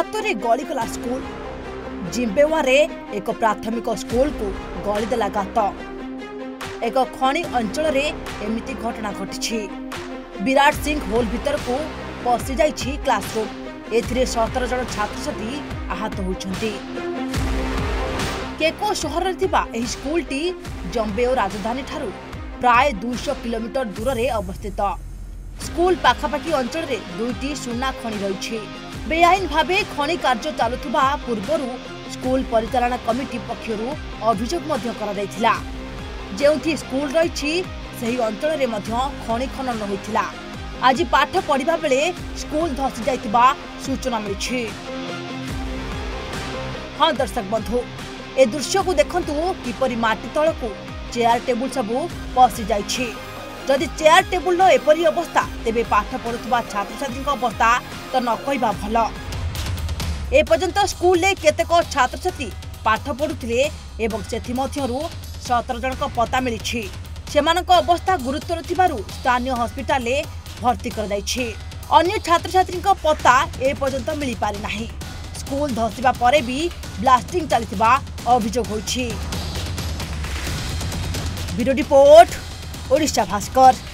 हातरे गलिगला school जिम्बेवारे एक प्राथमिक school को गलिदेला गात। एक खणी अंचल एमती घटना घटी। विराट सिंह होल भीतर को पशि जाइछि क्लासरूम। एथिरे 17 जन छात्रछात्री आहत होइछन्ति। केको शहर थिबा एही स्कूल टी जम्बे और राजधानी ठारू प्राय 200 किलोमीटर दूर रे अवस्थित। स्कूल पाखापाखी अंचल रे दुईटी सुना खणी रही। बेआईन भाव खणी कार्य चलुवा पूर्वर स्कूल परिचालना कमिटी पक्षर अभियोग जो स्कूल रही अंचल रे खणी खनन होता। आज पाठ पढ़ा बेले स्कूल धसी जाता सूचना मिली। हाँ दर्शक बंधु, ए दृश्य को देखु किपरि माटी तल को चेयर टेबुल सबू पशि जाइछि। जदि चेयर टेबुल एपरी अवस्था तेबे पाठ पढ़ुवा छात्रछात्री अवस्था तो न कहवा भल। एपर्यंत स्कूल में केतेक छात्रछात्री पाठ पढ़ुते एवं सेथिमध्यरु 17 जनक पता मिली। सेमानक अवस्था गुरुतर थिबारु स्थानीय हॉस्पिटल में भर्ती कर दैछि। अन्य छात्रछात्री पता एपर्यंत मिल पारि नाही। स्कूल धसिबा परे भी ब्लास्टिंग चलिथिबा अभियोग होइछि। Bureau report, Odisha Bhaskar.